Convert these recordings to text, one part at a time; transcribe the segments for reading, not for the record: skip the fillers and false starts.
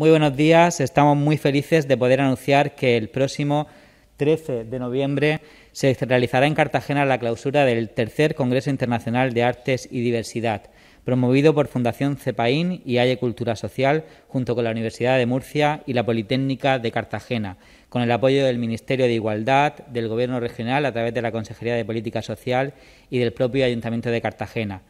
Muy buenos días, estamos muy felices de poder anunciar que el próximo 13 de noviembre se realizará en Cartagena la clausura del III Congreso Internacional de Artes y Diversidad, promovido por Fundación CEPAIM y AIE Cultura Social, junto con la Universidad de Murcia y la Politécnica de Cartagena, con el apoyo del Ministerio de Igualdad, del Gobierno Regional a través de la Consejería de Política Social y del propio Ayuntamiento de Cartagena.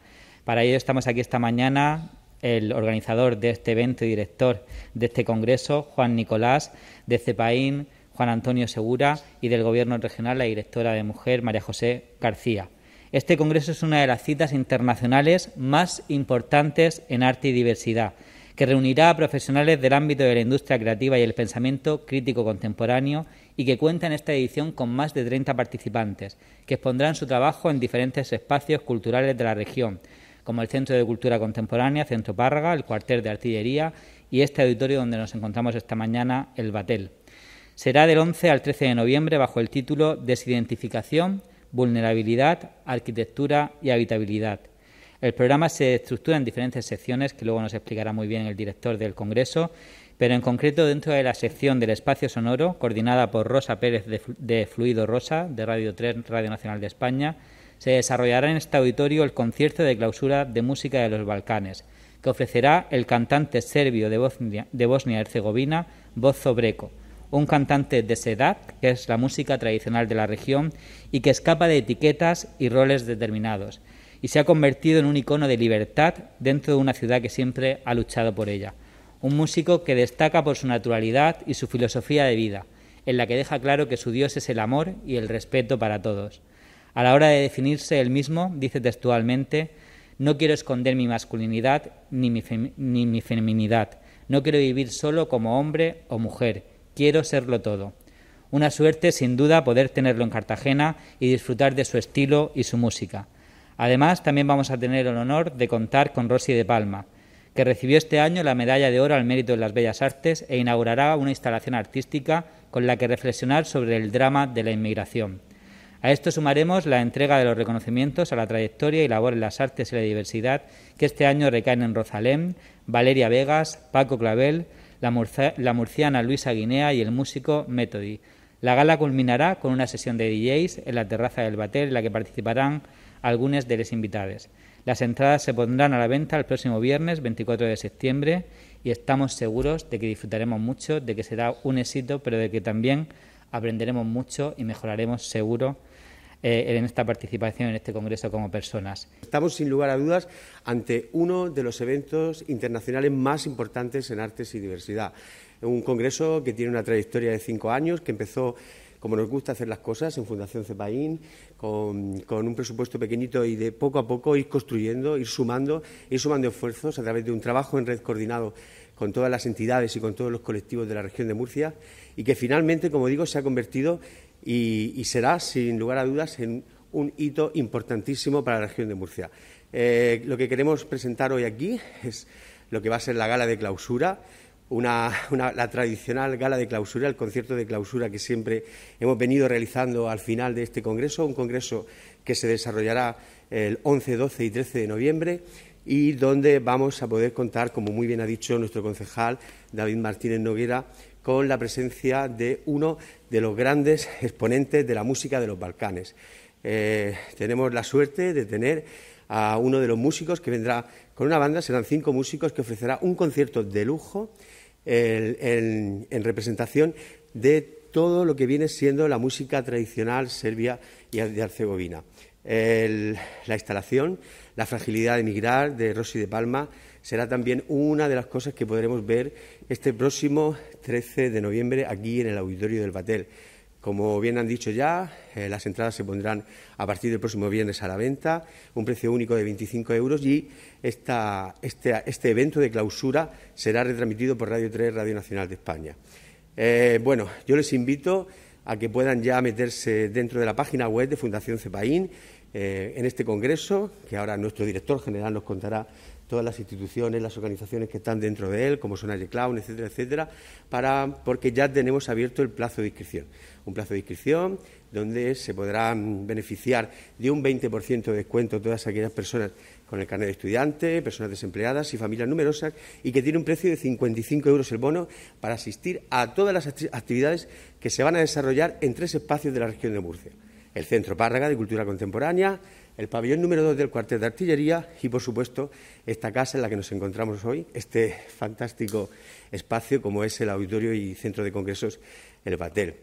Para ello estamos aquí esta mañana el organizador de este evento y director de este congreso, Juan Nicolás, de CEPAIM, Juan Antonio Segura, y del Gobierno Regional, la directora de Mujer, María José García. Este congreso es una de las citas internacionales más importantes en arte y diversidad, que reunirá a profesionales del ámbito de la industria creativa y el pensamiento crítico contemporáneo y que cuenta en esta edición con más de 30 participantes, que expondrán su trabajo en diferentes espacios culturales de la región, como el Centro de Cultura Contemporánea, Centro Párraga, el Cuartel de Artillería y este auditorio donde nos encontramos esta mañana, El Batel. Será del 11 al 13 de noviembre bajo el título Desidentificación, Vulnerabilidad, Arquitectura y Habitabilidad. El programa se estructura en diferentes secciones, que luego nos explicará muy bien el director del Congreso, pero en concreto dentro de la sección del espacio sonoro, coordinada por Rosa Pérez de Fluido Rosa, de Radio 3, Radio Nacional de España, se desarrollará en este auditorio el concierto de clausura de música de los Balcanes, que ofrecerá el cantante serbio de Bosnia y Herzegovina, Božo Vrćo, un cantante de Sedat, que es la música tradicional de la región y que escapa de etiquetas y roles determinados, y se ha convertido en un icono de libertad dentro de una ciudad que siempre ha luchado por ella. Un músico que destaca por su naturalidad y su filosofía de vida, en la que deja claro que su Dios es el amor y el respeto para todos. A la hora de definirse él mismo, dice textualmente: «No quiero esconder mi masculinidad ni mi feminidad. No quiero vivir solo como hombre o mujer. Quiero serlo todo». Una suerte, sin duda, poder tenerlo en Cartagena y disfrutar de su estilo y su música. Además, también vamos a tener el honor de contar con Rosy de Palma, que recibió este año la Medalla de Oro al Mérito de las Bellas Artes e inaugurará una instalación artística con la que reflexionar sobre el drama de la inmigración. A esto sumaremos la entrega de los reconocimientos a la trayectoria y labor en las artes y la diversidad, que este año recaen en Rozalén, Valeria Vegas, Paco Clavel, la murciana Luisa Guinea y el músico Methodi. La gala culminará con una sesión de DJs en la terraza del Batel, en la que participarán algunos de los invitados. Las entradas se pondrán a la venta el próximo viernes 24 de septiembre y estamos seguros de que disfrutaremos mucho, de que será un éxito, pero de que también aprenderemos mucho y mejoraremos seguro en esta participación en este congreso como personas. Estamos sin lugar a dudas ante uno de los eventos internacionales más importantes en artes y diversidad. Un congreso que tiene una trayectoria de 5 años, que empezó, como nos gusta hacer las cosas, en Fundación CEPAIM, con un presupuesto pequeñito y de poco a poco ir construyendo, ir sumando esfuerzos a través de un trabajo en red coordinado con todas las entidades y con todos los colectivos de la región de Murcia, y que finalmente, como digo, se ha convertido y será, sin lugar a dudas, en un hito importantísimo para la región de Murcia. Lo que queremos presentar hoy aquí es lo que va a ser la gala de clausura, la tradicional gala de clausura, el concierto de clausura que siempre hemos venido realizando al final de este congreso, un congreso que se desarrollará el 11, 12 y 13 de noviembre y donde vamos a poder contar, como muy bien ha dicho nuestro concejal David Martínez Noguera, con la presencia de uno de los grandes exponentes de la música de los Balcanes. Tenemos la suerte de tener a uno de los músicos que vendrá con una banda, serán 5 músicos, que ofrecerá un concierto de lujo en representación de todo lo que viene siendo la música tradicional serbia y de Herzegovina. La instalación, la fragilidad de emigrar, de Rosy de Palma, será también una de las cosas que podremos ver este próximo 13 de noviembre aquí en el auditorio del Batel. Como bien han dicho ya, las entradas se pondrán a partir del próximo viernes a la venta, un precio único de 25 euros, y este evento de clausura será retransmitido por Radio 3, Radio Nacional de España. Bueno, yo les invito a que puedan ya meterse dentro de la página web de Fundación CEPAIM en este congreso, que ahora nuestro director general nos contará todas las instituciones, las organizaciones que están dentro de él, como Sonar de Clown, etcétera, etcétera, porque ya tenemos abierto el plazo de inscripción. Un plazo de inscripción donde se podrán beneficiar de un 20% de descuento todas aquellas personas con el carnet de estudiante, personas desempleadas y familias numerosas, y que tiene un precio de 55 euros el bono para asistir a todas las actividades que se van a desarrollar en tres espacios de la región de Murcia: el Centro Párraga de Cultura Contemporánea, el pabellón número 2 del Cuartel de Artillería y, por supuesto, esta casa en la que nos encontramos hoy, este fantástico espacio como es el Auditorio y Centro de Congresos El Batel.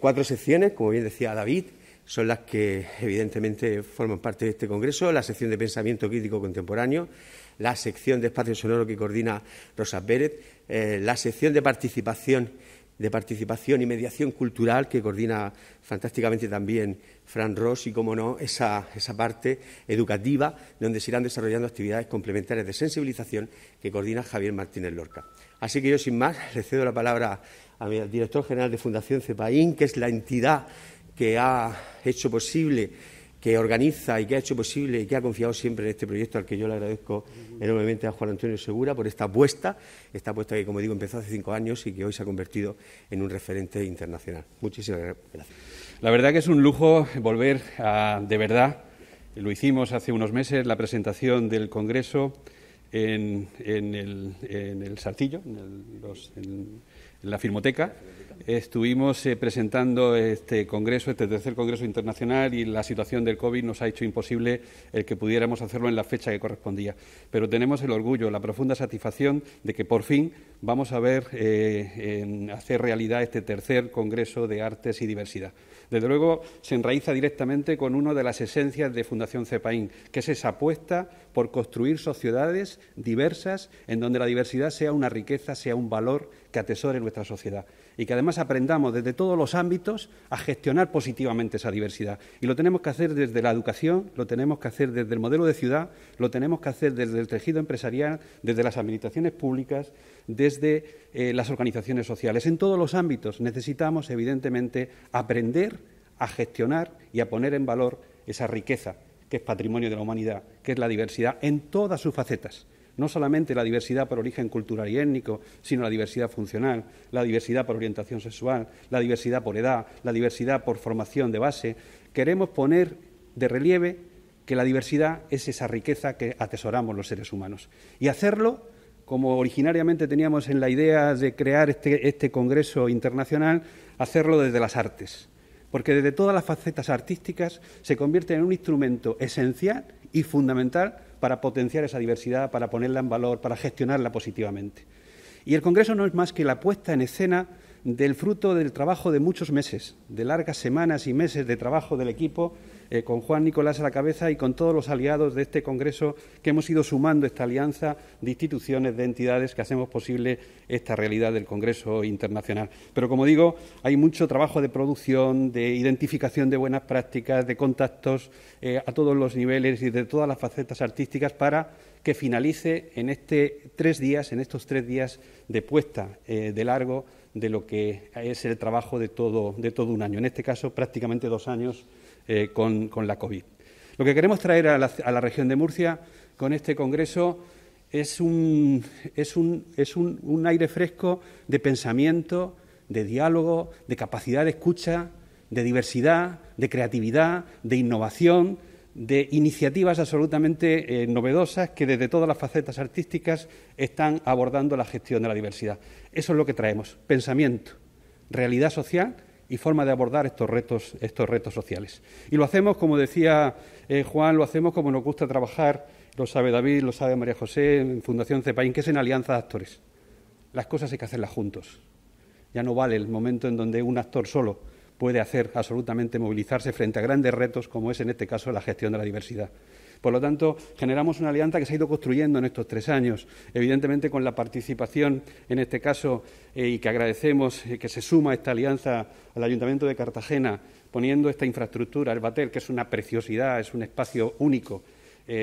Cuatro secciones, como bien decía David, son las que evidentemente forman parte de este congreso: la sección de Pensamiento Crítico Contemporáneo, la sección de Espacio Sonoro que coordina Rosa Pérez, la sección de participación y mediación cultural que coordina fantásticamente también Fran Ross, y, como no, esa parte educativa donde se irán desarrollando actividades complementarias de sensibilización que coordina Javier Martínez Lorca. Así que yo, sin más, le cedo la palabra al director general de Fundación CEPAIM, que es la entidad que ha hecho posible, que organiza y que ha hecho posible y que ha confiado siempre en este proyecto, al que yo le agradezco enormemente a Juan Antonio Segura por esta apuesta que, como digo, empezó hace 5 años y que hoy se ha convertido en un referente internacional. Muchísimas gracias. La verdad que es un lujo volver a, de verdad, lo hicimos hace unos meses, la presentación del Congreso en el Saltillo, en la Filmoteca. Estuvimos presentando este tercer Congreso Internacional, y la situación del COVID nos ha hecho imposible el que pudiéramos hacerlo en la fecha que correspondía. Pero tenemos el orgullo, la profunda satisfacción de que por fin vamos a ver hacer realidad este tercer Congreso de Artes y Diversidad. Desde luego se enraiza directamente con una de las esencias de Fundación CEPAIM, que es esa apuesta por construir sociedades diversas en donde la diversidad sea una riqueza, sea un valor que atesore nuestra sociedad, y que además aprendamos desde todos los ámbitos a gestionar positivamente esa diversidad. Y lo tenemos que hacer desde la educación, lo tenemos que hacer desde el modelo de ciudad, lo tenemos que hacer desde el tejido empresarial, desde las administraciones públicas, desde las organizaciones sociales. En todos los ámbitos necesitamos, evidentemente, aprender a gestionar y a poner en valor esa riqueza que es patrimonio de la humanidad, que es la diversidad en todas sus facetas. No solamente la diversidad por origen cultural y étnico, sino la diversidad funcional, la diversidad por orientación sexual, la diversidad por edad, la diversidad por formación de base. Queremos poner de relieve que la diversidad es esa riqueza que atesoramos los seres humanos. Y hacerlo, como originariamente teníamos en la idea de crear este Congreso Internacional, hacerlo desde las artes. Porque desde todas las facetas artísticas se convierte en un instrumento esencial y fundamental para potenciar esa diversidad, para ponerla en valor, para gestionarla positivamente. Y el Congreso no es más que la puesta en escena del fruto del trabajo de muchos meses, de largas semanas y meses de trabajo del equipo, con Juan Nicolás a la cabeza y con todos los aliados de este Congreso, que hemos ido sumando esta alianza de instituciones, de entidades que hacemos posible esta realidad del Congreso Internacional. Pero, como digo, hay mucho trabajo de producción, de identificación de buenas prácticas, de contactos a todos los niveles y de todas las facetas artísticas, para que finalice en estos tres días de puesta de largo de lo que es el trabajo de todo un año, en este caso prácticamente 2 años con la COVID. Lo que queremos traer a la región de Murcia con este Congreso es un aire fresco de pensamiento, de diálogo, de capacidad de escucha, de diversidad, de creatividad, de innovación, de iniciativas absolutamente novedosas que desde todas las facetas artísticas están abordando la gestión de la diversidad. Eso es lo que traemos: pensamiento, realidad social y forma de abordar estos retos sociales. Y lo hacemos, como decía Juan, lo hacemos como nos gusta trabajar, lo sabe David, lo sabe María José, en Fundación CEPAIM, que es en alianza de actores. Las cosas hay que hacerlas juntos. Ya no vale el momento en donde un actor solo puede hacer absolutamente, movilizarse frente a grandes retos como es, en este caso, la gestión de la diversidad. Por lo tanto, generamos una alianza que se ha ido construyendo en estos 3 años, evidentemente con la participación, en este caso, y que agradecemos que se suma esta alianza al Ayuntamiento de Cartagena, poniendo esta infraestructura, el Batel, que es una preciosidad, es un espacio único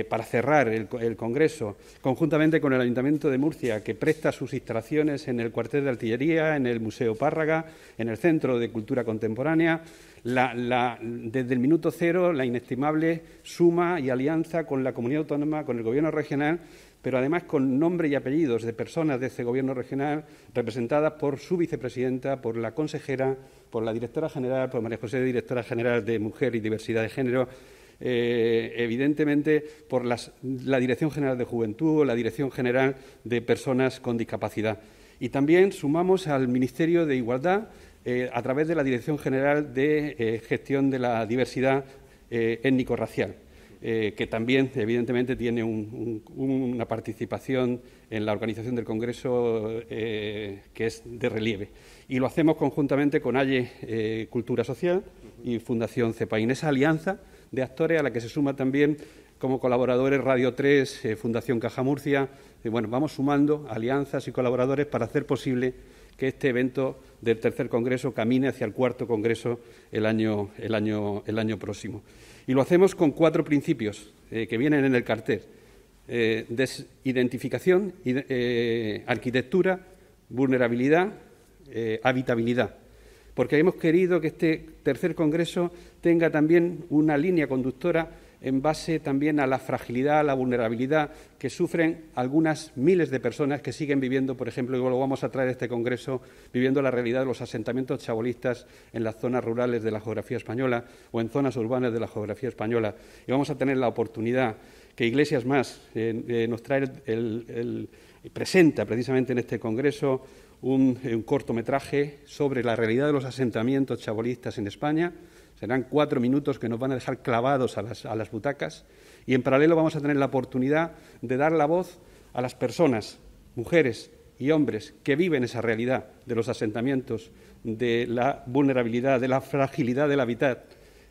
para cerrar el Congreso, conjuntamente con el Ayuntamiento de Murcia, que presta sus instalaciones en el Cuartel de Artillería, en el Museo Párraga, en el Centro de Cultura Contemporánea. Desde el minuto cero, la inestimable suma y alianza con la Comunidad Autónoma, con el Gobierno regional, pero además con nombre y apellidos de personas de este Gobierno regional representadas por su vicepresidenta, por la consejera, por la directora general, por María José, directora general de Mujer y Diversidad de Género, evidentemente por la Dirección General de Juventud o la Dirección General de Personas con Discapacidad. Y también sumamos al Ministerio de Igualdad a través de la Dirección General de Gestión de la Diversidad Étnico-Racial, que también, evidentemente, tiene una participación en la organización del Congreso que es de relieve. Y lo hacemos conjuntamente con AIE Cultura Social y Fundación CEPAIM. Esa alianza de actores a la que se suma también como colaboradores Radio 3, Fundación Caja Murcia. Bueno, vamos sumando alianzas y colaboradores para hacer posible que este evento del tercer congreso camine hacia el cuarto congreso el año próximo. Y lo hacemos con cuatro principios que vienen en el cartel. Desidentificación, arquitectura, vulnerabilidad, habitabilidad. Porque hemos querido que este tercer congreso tenga también una línea conductora en base también a la fragilidad, a la vulnerabilidad que sufren algunas miles de personas que siguen viviendo, por ejemplo, y lo vamos a traer a este congreso, viviendo la realidad de los asentamientos chabolistas en las zonas rurales de la geografía española o en zonas urbanas de la geografía española. Y vamos a tener la oportunidad que Iglesias Más nos trae, presenta precisamente en este congreso un cortometraje sobre la realidad de los asentamientos chabolistas en España. Serán 4 minutos que nos van a dejar clavados a las butacas, y en paralelo vamos a tener la oportunidad de dar la voz a las personas, mujeres y hombres, que viven esa realidad de los asentamientos, de la vulnerabilidad, de la fragilidad del hábitat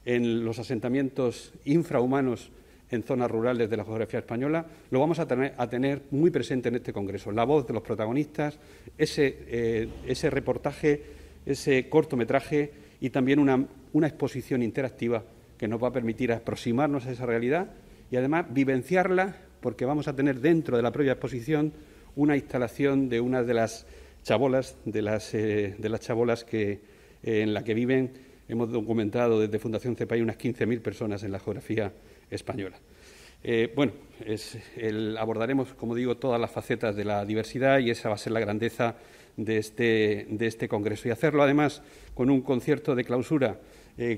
en los asentamientos infrahumanos en zonas rurales de la geografía española. Lo vamos a tener muy presente en este congreso, la voz de los protagonistas, ese reportaje, ese cortometraje y también una exposición interactiva que nos va a permitir aproximarnos a esa realidad y, además, vivenciarla, porque vamos a tener dentro de la propia exposición una instalación de una de las chabolas, en la que viven. Hemos documentado desde Fundación CEPAIM unas 15.000 personas en la geografía española. Abordaremos, como digo, todas las facetas de la diversidad, y esa va a ser la grandeza de este congreso. Y hacerlo, además, con un concierto de clausura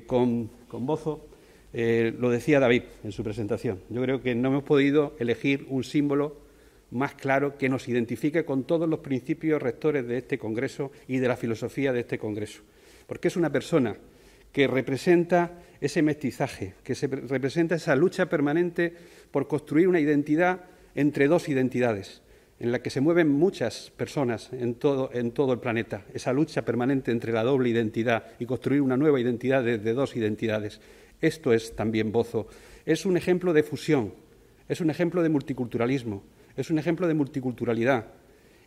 con Božo. Lo decía David en su presentación. Yo creo que no hemos podido elegir un símbolo más claro que nos identifique con todos los principios rectores de este congreso y de la filosofía de este congreso. Porque es una persona que representa ese mestizaje, que representa esa lucha permanente por construir una identidad entre dos identidades, en la que se mueven muchas personas en todo el planeta. Esa lucha permanente entre la doble identidad y construir una nueva identidad desde dos identidades. Esto es también Božo. Es un ejemplo de fusión, es un ejemplo de multiculturalismo, es un ejemplo de multiculturalidad.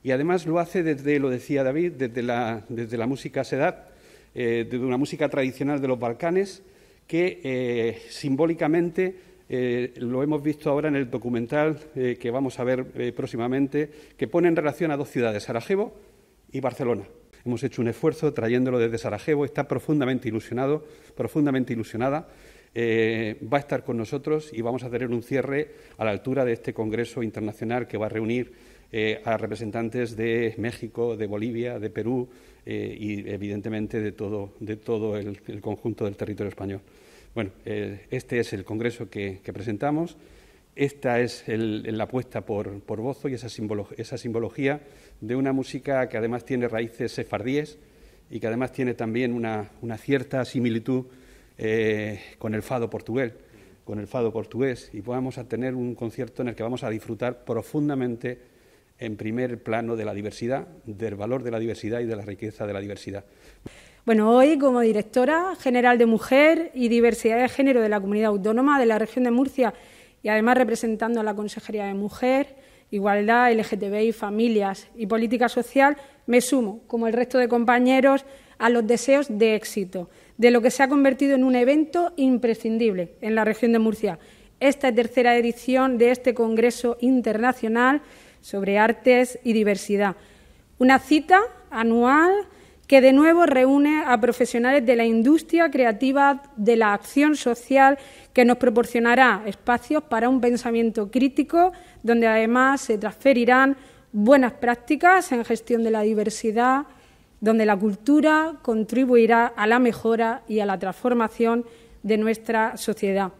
Y además lo hace desde, lo decía David, desde la música sedad, de una música tradicional de los Balcanes, que simbólicamente lo hemos visto ahora en el documental que vamos a ver próximamente, que pone en relación a dos ciudades, Sarajevo y Barcelona. Hemos hecho un esfuerzo trayéndolo desde Sarajevo, está profundamente ilusionado, profundamente ilusionada. Va a estar con nosotros y vamos a tener un cierre a la altura de este Congreso Internacional que va a reunir a representantes de México, de Bolivia, de Perú y, evidentemente, de todo el conjunto del territorio español. Bueno, este es el congreso que presentamos. Esta es la apuesta por Božo y esa simbología de una música que además tiene raíces sefardíes y que además tiene también una cierta similitud con el fado portugués, y vamos a tener un concierto en el que vamos a disfrutar profundamente, en primer plano, de la diversidad, del valor de la diversidad y de la riqueza de la diversidad. Bueno, hoy, como directora general de Mujer y Diversidad de Género de la Comunidad Autónoma de la Región de Murcia y, además, representando a la Consejería de Mujer, Igualdad, LGTBI, Familias y Política Social, me sumo, como el resto de compañeros, a los deseos de éxito de lo que se ha convertido en un evento imprescindible en la Región de Murcia. Esta tercera edición de este Congreso Internacional sobre Artes y Diversidad. Una cita anual que de nuevo reúne a profesionales de la industria creativa, de la acción social, que nos proporcionará espacios para un pensamiento crítico, donde además se transferirán buenas prácticas en gestión de la diversidad, donde la cultura contribuirá a la mejora y a la transformación de nuestra sociedad.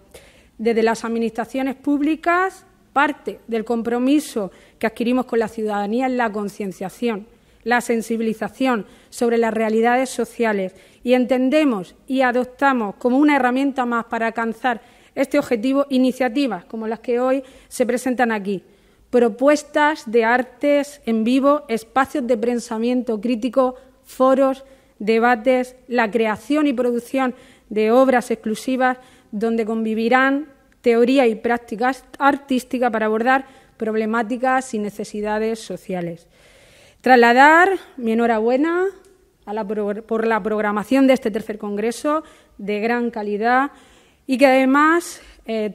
Desde las administraciones públicas, parte del compromiso que adquirimos con la ciudadanía es la concienciación, la sensibilización sobre las realidades sociales, y entendemos y adoptamos como una herramienta más para alcanzar este objetivo iniciativas como las que hoy se presentan aquí. Propuestas de artes en vivo, espacios de pensamiento crítico, foros, debates, la creación y producción de obras exclusivas donde convivirán teoría y prácticas artísticas para abordar problemáticas y necesidades sociales. Trasladar mi enhorabuena por la programación de este tercer congreso de gran calidad y que además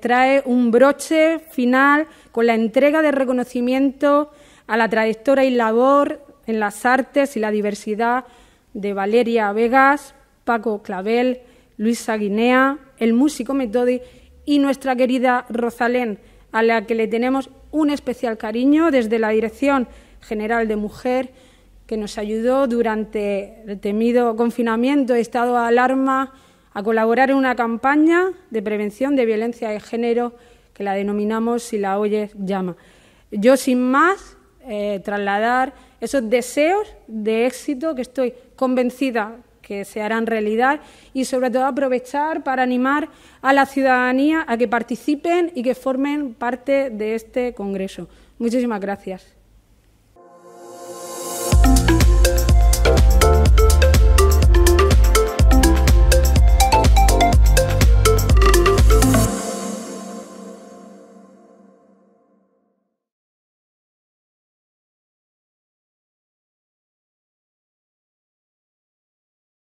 trae un broche final con la entrega de reconocimiento a la trayectoria y labor en las artes y la diversidad de Valeria Vegas, Paco Clavel, Luisa Guinea, el músico Methodi y nuestra querida Rozalén, a la que le tenemos un especial cariño desde la Dirección General de Mujer, que nos ayudó durante el temido confinamiento y estado de alarma a colaborar en una campaña de prevención de violencia de género que la denominamos Si la oyes, llama. Yo, sin más, trasladar esos deseos de éxito que estoy convencida que se harán realidad y, sobre todo, aprovechar para animar a la ciudadanía a que participen y que formen parte de este congreso. Muchísimas gracias.